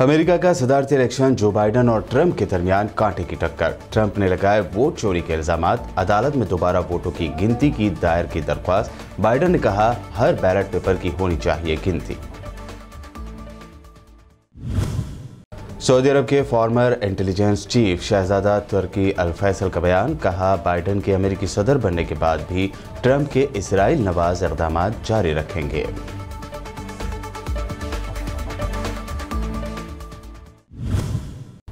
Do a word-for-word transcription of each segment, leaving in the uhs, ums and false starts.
America का सदारती election, जो बाइडन और ट्रम्प के दरमियान कांटे की टक्कर। ट्रम्प ने लगाए वोट चोरी के इल्जाम। अदालत में दोबारा वोटों की गिनती की दायर की दरख्वास्त। बाइडन ने कहा, हर बैलेट पेपर की होनी चाहिए गिनती। सऊदी अरब के फॉर्मर इंटेलिजेंस चीफ शहजादा तुर्की अल फैसल का बयान। कहा, बाइडन के अमेरिकी सदर बनने के बाद भी ट्रम्प के इसराइल नवाज इकदाम जारी रखेंगे।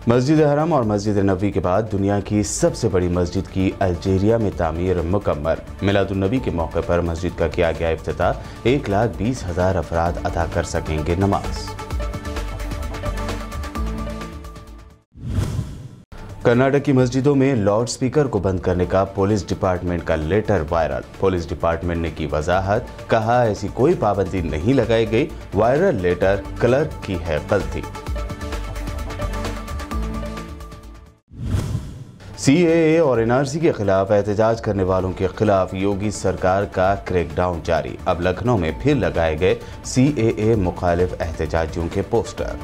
मस्जिद अल हराम और मस्जिद अल नबी के बाद दुनिया की सबसे बड़ी मस्जिद की अल्जीरिया में तामीर मुकम्मल। मिलाद-उन-नबी के मौके पर मस्जिद का किया गया इफ्तिताह। एक लाख बीस हजार अफराद अदा कर सकेंगे नमाज। कर्नाटक की मस्जिदों में लॉर्ड स्पीकर को बंद करने का पुलिस डिपार्टमेंट का लेटर वायरल। पुलिस डिपार्टमेंट ने की वजाहत। कहा, ऐसी कोई पाबंदी नहीं लगाई गई। वायरल लेटर क्लर्क की है गलती। सीए और एनआरसी के खिलाफ एहतजाज करने वालों के खिलाफ योगी सरकार का क्रैकडाउन जारी। अब लखनऊ में फिर लगाए गए सीए मुखालिफ एहतजाजियों के पोस्टर।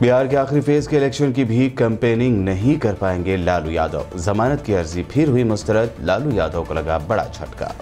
बिहार के आखिरी फेज के इलेक्शन की भी कैंपेनिंग नहीं कर पाएंगे लालू यादव। जमानत की अर्जी फिर हुई मुस्तरद। लालू यादव को लगा बड़ा झटका।